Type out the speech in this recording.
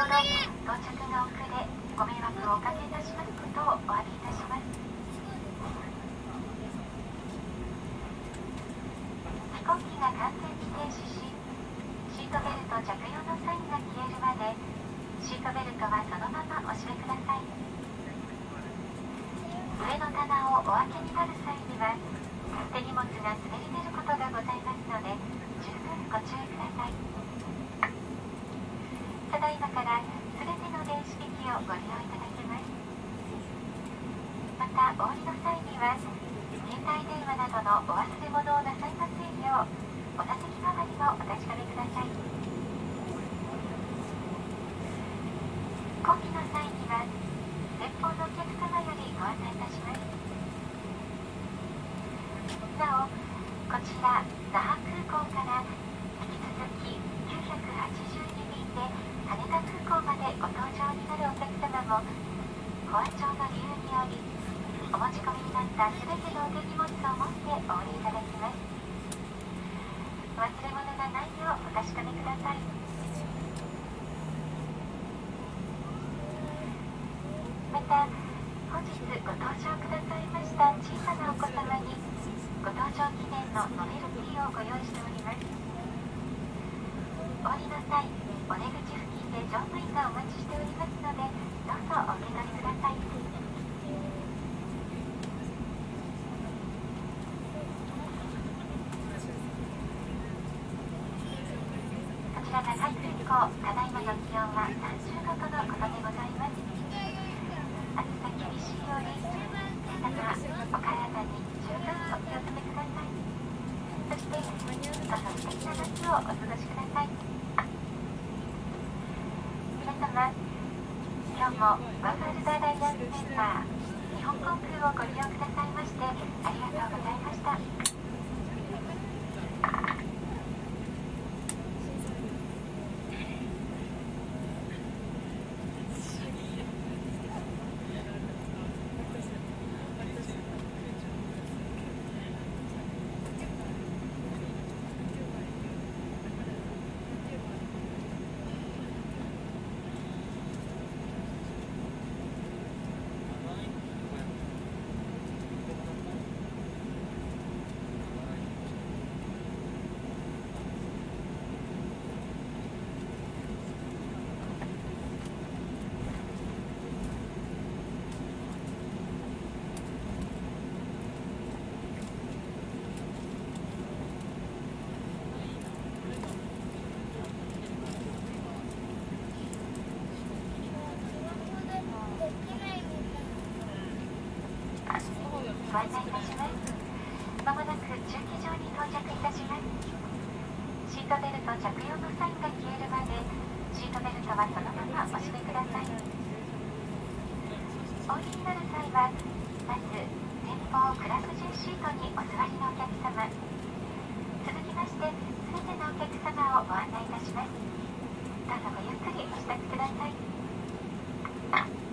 ほど到着が遅れご迷惑をおかけいたしますことをお詫びいたします。飛行機が完全に停止しシートベルト着用のサインが消えるまでシートベルトはそのままお締めください。上の棚をお開けになる際には手荷物が滑り出ることがございますので十分ご注意ください。ただいまから全ての電子機器をご利用いただけます。またお降りの際には携帯電話などのお忘れ物をなさいませんようお座席周りをお確かめください。飛行機の際には前方のお客様よりご案内いたします。なおこちら那覇空港から引き続き982便で羽田空港までご搭乗になるお客様も保安庁の理由によりお持ち込みになった全てのお手荷物を持ってお降りいただきます。お忘れ物がないようお確かめください。また、本日ご搭乗くださいました小さなお子様にご搭乗記念のノベルティをご用意しております。お降りの際、お出口付近で乗務員がお待ちしておりますので、どうぞお受け取りください。那覇空港、ただいまの気温は30度とのことでございます。暑さ厳しいようです。皆様、お体に十分お気をつけください。そして、どうぞ素敵な夏をお過ごしください。皆様、今日もワールドアライアンスメンバー、日本航空をご利用くださいまして、ありがとうございました。ご案内いたします。まもなく駐機場に到着いたします。シートベルト着用のサインが消えるまでシートベルトはそのままお締めください。お降りになる際はまず前方クラス G シートにお座りのお客様、続きまして全てのお客様をご案内いたします。どうぞごゆっくりお支度ください。